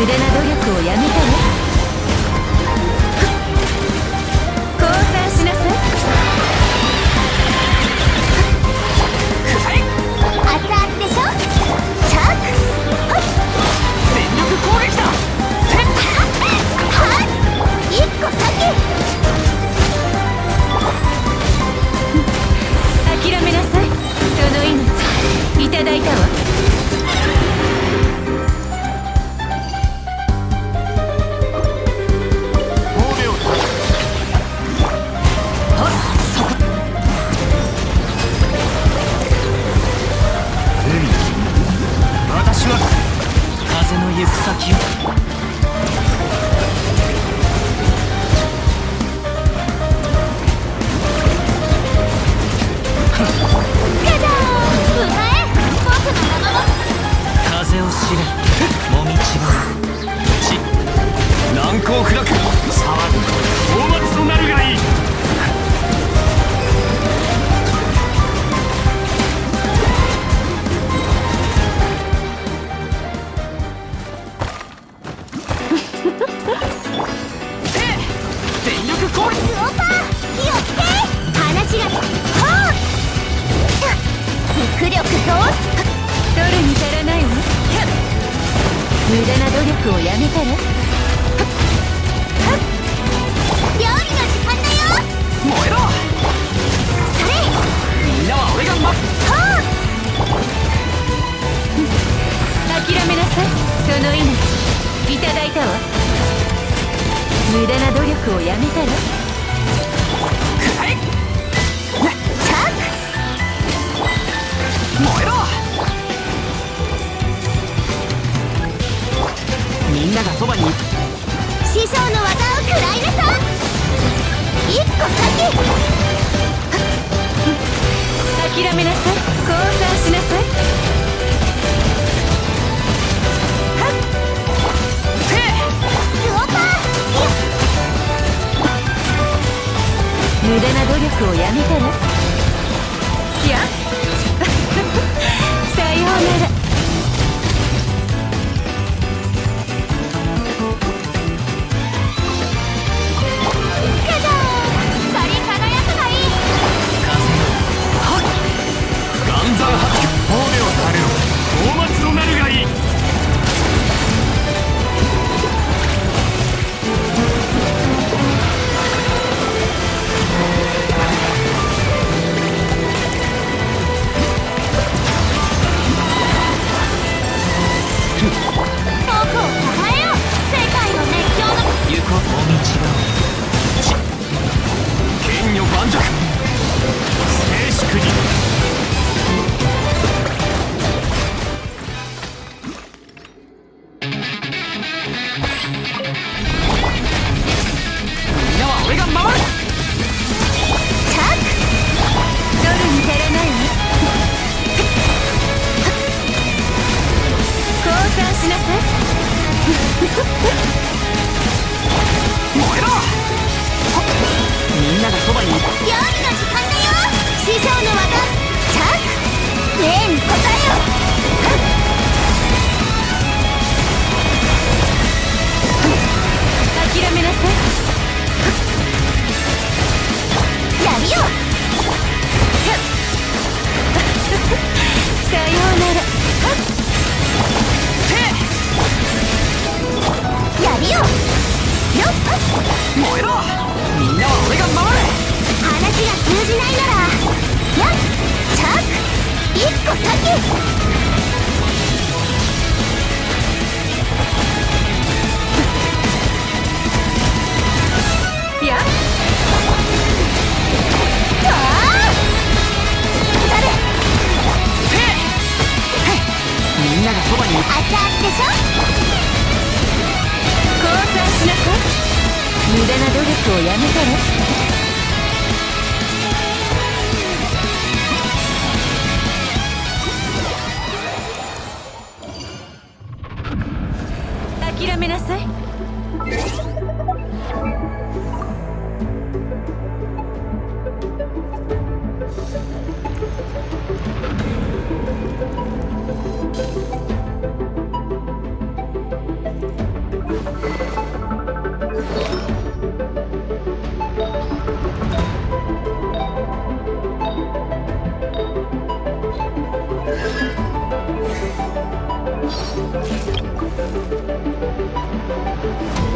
無駄な努力をやめたら。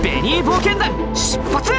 ベニー冒険団出発！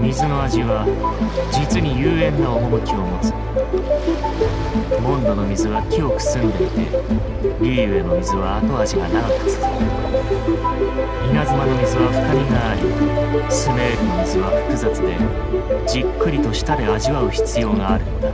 水の味は実に幽遠な趣を持つ。モンドの水は木をくすんでいて、リーウェの水は後味が長く続く。稲妻の水は深みがあり、スメールの水は複雑で、じっくりと舌で味わう必要があるのだ。